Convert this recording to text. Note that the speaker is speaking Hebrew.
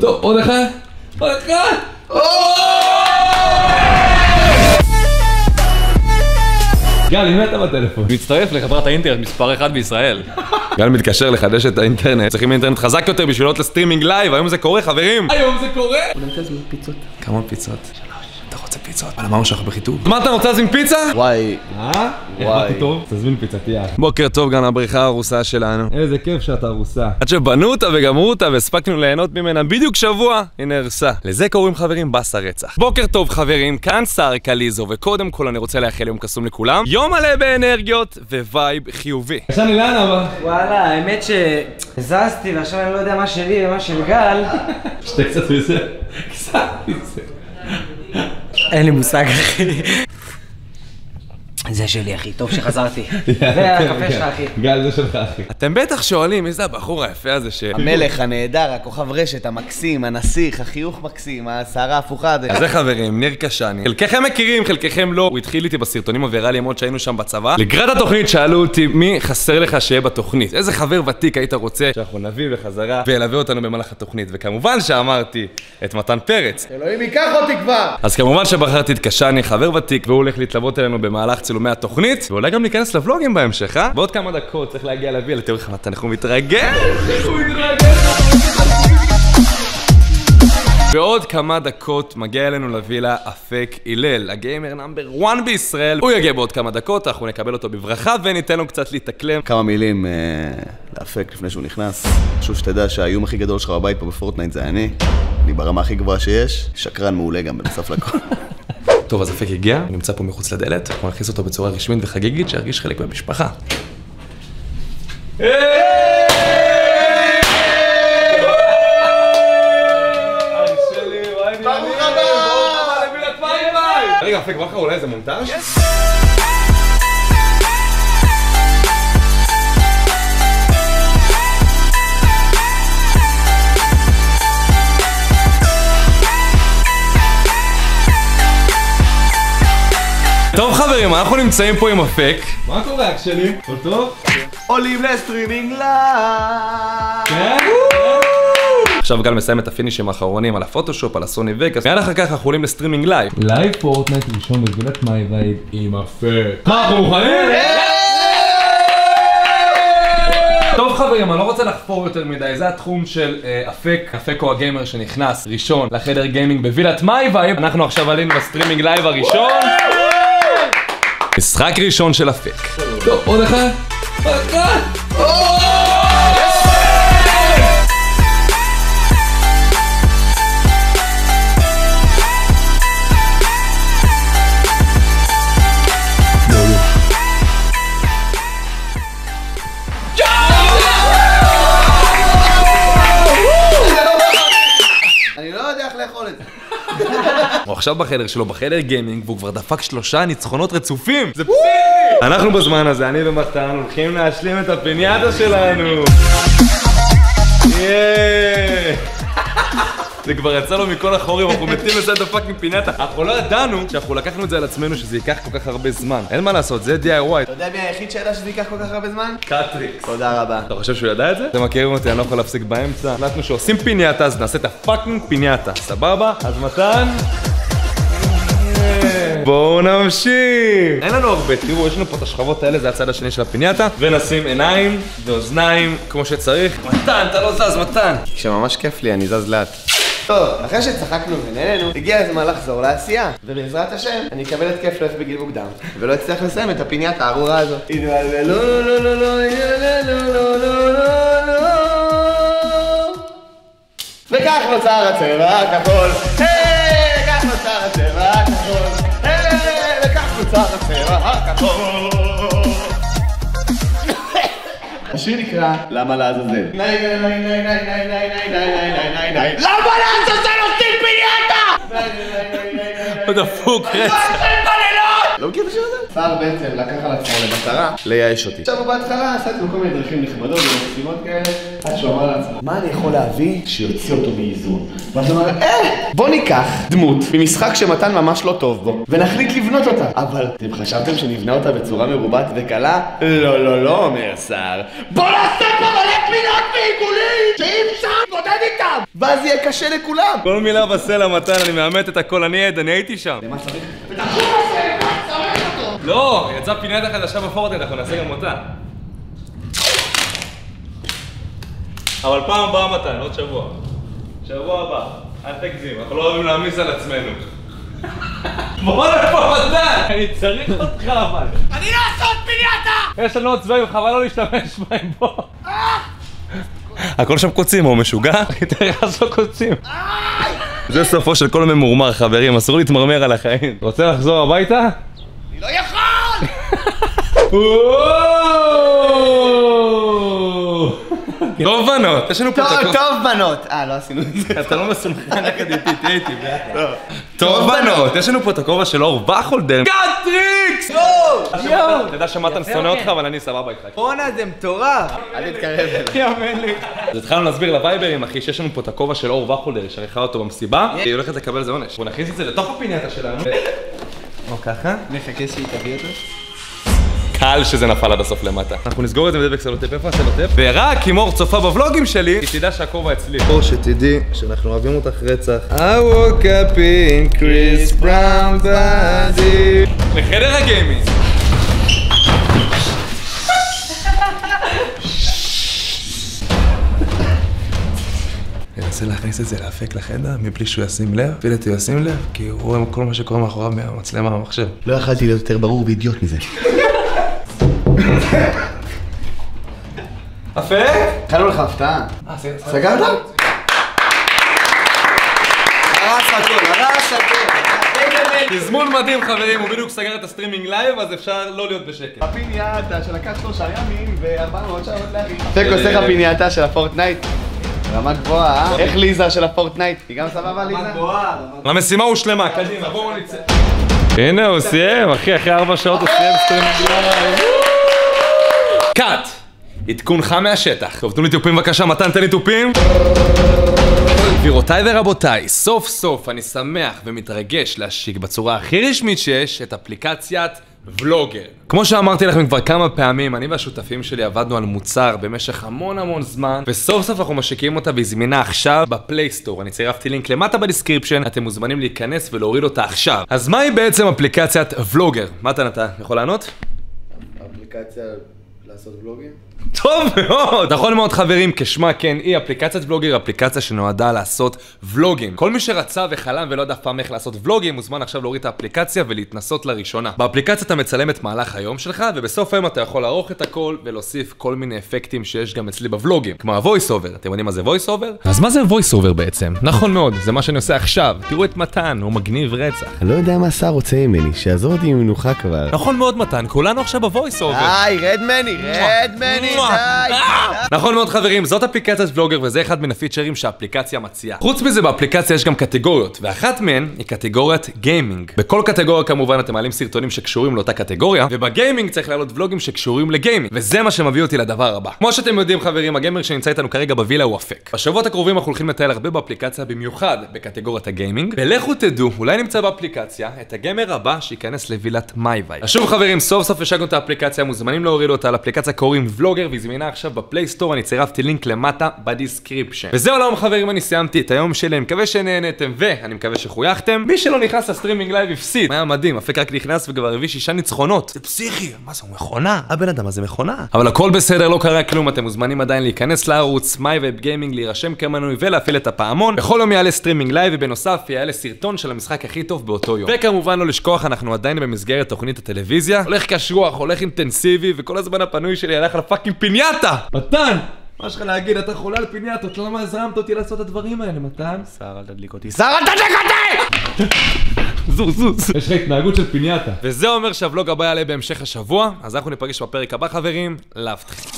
טוב, עוד אחד? עוד אחד? גל, אם אתה בטלפון? מצטרף לחברת האינטרנט מספר 1 בישראל. גל מתקשר לחדש את האינטרנט. צריכים אינטרנט חזק יותר בשביל להיות לסטרימינג לייב. היום זה קורה, חברים! היום זה קורה! אולי תזמין פיצות. כמה פיצות? 3. אתה רוצה פיצות? אבל אמרנו שאנחנו בחיתוב. מה אתה רוצה להזמין פיצה? וואי. אה? וואי. טוב, תזמין פיצה, תהיה. בוקר טוב, גם הבריכה הרוסה שלנו. איזה כיף שאתה רוסה. עד שבנו אותה וגמרו אותה והספקנו ליהנות ממנה בדיוק שבוע, היא נהרסה. לזה קוראים חברים בסה רצח. בוקר טוב חברים, כאן סהר קליזו, וקודם כל אני רוצה לאחל יום קסום לכולם. יום מלא באנרגיות ווייב חיובי. עכשיו אילן אבל. וואלה, האמת שזזתי ועכשיו אני לא יודע מה שלי ומה של גל. שתי קצת מזה. קצת מזה. אין לי מושג אחי. זה שלי אחי, טוב שחזרתי. זה הקפה שלך אחי. גל, זה שלך אחי. אתם בטח שואלים מי זה הבחור היפה הזה ש... המלך הנהדר, הכוכב רשת, המקסים, הנסיך, החיוך מקסים, השערה הפוכה. אז זה חברים, ניר קשני. חלקכם מכירים, חלקכם לא. הוא התחיל איתי בסרטונים הוויראליים עוד שהיינו שם בצבא. לקראת התוכנית שאלו אותי מי חסר לך שיהיה בתוכנית. איזה חבר ותיק היית רוצה שאנחנו נביא לחזרה וילווה אותנו במהלך התוכנית. וכמובן שאמרתי את מתן פרץ. אלוהים ייקח אותי כבר. אז כמובן שבחרתי את קשני, חבר ותיק, והוא הולך להתלוות אלינו במהלך מהתוכנית, ואולי גם ניכנס לבלוגים בהמשך, אה? בעוד כמה דקות צריך להגיע להביא, תראו איך מתן, אנחנו מתרגש! הוא מתרגש! בעוד כמה דקות מגיע אלינו לווילה אפק אילל, הגיימר נאמבר 1 בישראל. הוא יגיע בעוד כמה דקות, אנחנו נקבל אותו בברכה וניתן לו קצת להתאקלם. כמה מילים לאפק לפני שהוא נכנס. חשוב שתדע שהאיום הכי גדול שלך בבית פה בפורטנייט זה אני ברמה הכי גבוהה שיש, שקרן מעולה גם בנוסף לכל. טוב, אז אפק הגיע, הוא נמצא פה מחוץ לדלת, אנחנו נכניס אותו בצורה רשמית וחגיגית, שירגיש חלק מהמשפחה. רגע, אפק, מה קרה? אולי איזה מונטאז'? טוב חברים, אנחנו נמצאים פה עם אפק. מה קורה אח שלי? טוב טוב? עולים לסטרימינג לייב! עכשיו גל מסיים את הפינישים האחרונים על הפוטושופ, על הסוני וקס. מיד אחר כך אנחנו עולים לסטרימינג לייב. לייב פורטנייט ראשון בגבילת MYVIBE עם אפק. מה, אנחנו מוכנים? טוב חברים, אני לא רוצה לחפור יותר מדי, זה התחום של אפק. אפק הוא הגיימר שנכנס ראשון לחדר גיימינג בגבילת MYVIBE. אנחנו עכשיו עלינו לסטרימינג לייב הראשון. משחק ראשון של אפק. טוב, עוד אחד. עוד אחד. הוא עכשיו בחדר שלו, בחדר גיימינג, והוא כבר דפק 3 ניצחונות רצופים! זה פסיכי! אנחנו בזמן הזה, אני ומתן, הולכים להשלים את הפינייתה שלנו! יאיי! זה כבר יצא לו מכל החורים, אנחנו מתים לזה דפאקינג פינייתה. אנחנו לא ידענו שאנחנו לקחנו את זה על עצמנו שזה ייקח כל כך הרבה זמן. אין מה לעשות, זה DIY. אתה יודע מי היחיד שידע שזה ייקח כל כך הרבה זמן? קטריקס. תודה רבה. אתה חושב שהוא ידע את זה? אתם מכירים אותי, אני לא יכול להפסיק באמצע. החלטנו שעושים פינייתה, אז נעשה את הפאקינג פינייתה. סבבה? אז מתן. בואו נמשיך. אין לנו הרבה, תראו, יש לנו פה את השכבות האלה, זה הצד השני של הפינייתה, ונשים עיניים ואוזניים כמו שצריך. מתן, אתה לא זז, מתן. כשממש כיף לי, אני זז לאט. טוב, אחרי שצחקנו ונהננו, הגיע הזמן לחזור לעשייה, ובעזרת השם, אני אקבל התקף לב בגיל מוקדם, ולא אצליח לסיים את הפינייתה הארורה הזאת. וכך נוצר הצבע הכחול. וכך נוצר הצבע הכחול. השיר נקרא למה לעזאזל. למה לעזאזל עושים פינייתה? עוד הפוק רצה. לא מכיר את השיר הזה? סהר בעצם לקח על עצמו למטרה לייאש אותי. עכשיו הוא בהתחלה עשה את זה בכל מיני דרכים נכבדות ומקסימות כאלה, עד שהוא אמר לעצמו, מה אני יכול להביא שיוציא אותו מאיזון? ואז הוא אמר, בוא ניקח דמות ממשחק שמתן ממש לא טוב בו ונחליט לבנות אותה. אבל אתם חשבתם שנבנה אותה בצורה מרובעת וקלה? לא לא לא, אומר סהר, בוא נעשה פה מלא פינות ועיגולים שאי אפשר להתמודד איתם, ואז יהיה קשה לכולם. כל מילה בסלע מתן, אני מאמת את הכל, אני עד, אני הייתי שם. למה צריך? ותחום הזה, מה צריך אותו? לא, יצאה פינת החדשה בפורטנט, אנחנו נעשה גם אותה. אבל פעם הבאה מתן, עוד שבוע. שבוע הבא, אל תגזים, אנחנו לא אוהבים להעמיס על עצמנו. בוא לפה מתן! אני צריך אותך אבל. אני לעשות פינייתה! יש לנו עוד צבעים, חבל לא להשתמש בהם, בוא. הכל שם קוצים, הוא משוגע? תראה, זו קוצים. זה סופו של כל ממורמר, חברים, אסור להתמרמר על החיים. רוצה לחזור הביתה? אני לא יכול! טוב בנות, יש לנו פה תקום. טוב בנות! לא עשינו את זה. אתה לא מסונכן אקדיטי, תהייתי. טוב בנות, יש לנו פה את הכובע של אור וחולדר. קאטריקס! יואו! אתה יודע שמתן שונא אותך, אבל אני סבבה איתך. בונה, זה מטורף! אל תתקרב אליי. יאמן לי. אז התחלנו להסביר לווייברים, אחי, שיש לנו פה את הכובע של אור וחולדר, היא שריכה אותו במסיבה, היא הולכת לקבל איזה עונש. בוא נכניס את זה לתוך הפינטה שלנו. או ככה. נחכה שהיא תביא אותו. קל שזה נפל עד הסוף למטה. אנחנו נסגור את זה בדבק סלוטפ, איפה הסלוטפ? ורק אם אור צופה בוולוגים שלי, היא תדע שהכובע אצלי. אור שתדעי שאנחנו אוהבים אותך רצח. I woke up in Chris Brown body. לחדר הגיימינג. ננסה להכניס את זה לאפק לחדר, מבלי שהוא ישים לב. פילטי ישים לב, כי הוא רואה כל מה שקורה מאחוריו מהמצלמה המחשב. לא יכלתי להיות יותר ברור ואידיוט מזה. אפק? התחלנו לך הפתעה. סגרת? הרס הכל, הרס הכל. תזמון מדהים חברים, הוא בדיוק סגר את הסטרימינג לייב, אז אפשר לא להיות בשקט. הפינאטה שלקח 3 ימים ו400 שעות להרים. אפק עושה הפינאטה של הפורטנייט. רמה גבוהה, אה? איך ליזה של הפורטנייט? היא גם סבבה ליזה? רמה גבוהה. המשימה הושלמה, קדימה, בואו נצא. הנה הוא סיים, אחי, אחרי 4 שעות הוא סיים סטרימינג לייב. קאט! עדכון חם מהשטח. טוב, תנו לי טיפים בבקשה, מתן תן לי טיפים. גבירותיי ורבותיי, סוף סוף אני שמח ומתרגש להשיק בצורה הכי רשמית שיש את אפליקציית וולוגר. כמו שאמרתי לכם כבר כמה פעמים, אני והשותפים שלי עבדנו על מוצר במשך המון זמן, וסוף סוף אנחנו משיקים אותה והיא זמינה עכשיו בפלייסטור. אני צירפתי לינק למטה בדיסקריפשן, אתם מוזמנים להיכנס ולהוריד אותה עכשיו. אז מהי בעצם אפליקציית וולוגר? מתן, אתה יכול לענות? אפליקציה... לעשות ולוגים? טוב מאוד! נכון מאוד חברים, כשמה כן היא אפליקציית ולוגר, אפליקציה שנועדה לעשות ולוגים. כל מי שרצה וחלם ולא יודע פעם איך לעשות ולוגים, מוזמן עכשיו להוריד את האפליקציה ולהתנסות לראשונה. באפליקציה אתה מצלם את מהלך היום שלך, ובסוף היום אתה יכול לערוך את הכל ולהוסיף כל מיני אפקטים שיש גם אצלי בוולוגים, כמו ה-voice over. אתם יודעים מה זה voice over? אז מה זה voice over בעצם? נכון מאוד, זה מה שאני עושה עכשיו. תראו את מתן, הוא מגניב רצח. אני לא יודע מה סהר רוצה ממני, שיעזור אותי ממנוחה כבר. נכון מאוד מתן, כולנו עכשיו ב-voice over. רד מני, רד מני. נכון מאוד חברים, זאת אפליקציית וולוגר וזה אחד מן הפיצ'רים שהאפליקציה מציעה. חוץ מזה באפליקציה יש גם קטגוריות, ואחת מהן היא קטגוריית גיימינג. בכל קטגוריה כמובן אתם מעלים סרטונים שקשורים לאותה קטגוריה, ובגיימינג צריך לעלות ולוגים שקשורים לגיימינג, וזה מה שמביא אותי לדבר הבא. כמו שאתם יודעים חברים, הגיימר שנמצא איתנו כרגע בווילה הוא אפק. בשבועות הקרובים אנחנו הולכים לטייל הרבה באפליקציה, במיוחד בקטגוריית הגיימינג, ולכו תדעו, אולי נמצא באפליקציה את הגיימר הבא שייכנס לווילת MyVIBE. עכשיו חברים, סוף סוף השקנו את האפליקציה, מוזמנים להוריד אותה, לאפליקציה קוראים וולוגר, והיא זמינה עכשיו בפלייסטור, אני צירפתי לינק למטה בדיסקריפשן. וזהו לעולם חברים, אני סיימתי את היום שלי, אני מקווה שנהנתם ואני מקווה שחויכתם. מי שלא נכנס לסטרימינג לייב הפסיד. היה מדהים, אפק רק נכנס וכבר הביא 6 ניצחונות. זה פסיכי, מה זה, הוא מכונה? הבן אדם הזה מכונה. אבל הכל בסדר, לא קרה כלום, אתם מוזמנים עדיין להיכנס לערוץ MyWebGaming, להירשם כמנוי ולהפעיל את הפעמון. בכל יום יעלה סטרימינג לייב ובנוסף יעלה סרטון של המשחק הכי טוב באותו יום. וכמובן לא לשכוח, אנחנו עדיין במסגרת תוכנית הטלוויזיה. הולך קשוח, הולך אינטנסיבי, וכל הזמן הפנוי שלי הלך לפאקינג פינייטה! מתן! מה שלך להגיד, אתה חולה על פינייטות, למה הזרמת אותי לעשות את הדברים האלה, מתן? סהר, אל תדליק אותי. סהר, אל תדליק אותי! זוז. יש לך התנהגות של פינייטה. וזה אומר שהוולוג הבא יעלה בהמשך השבוע, אז אנחנו ניפגש בפרק הבא חברים, להבטחים.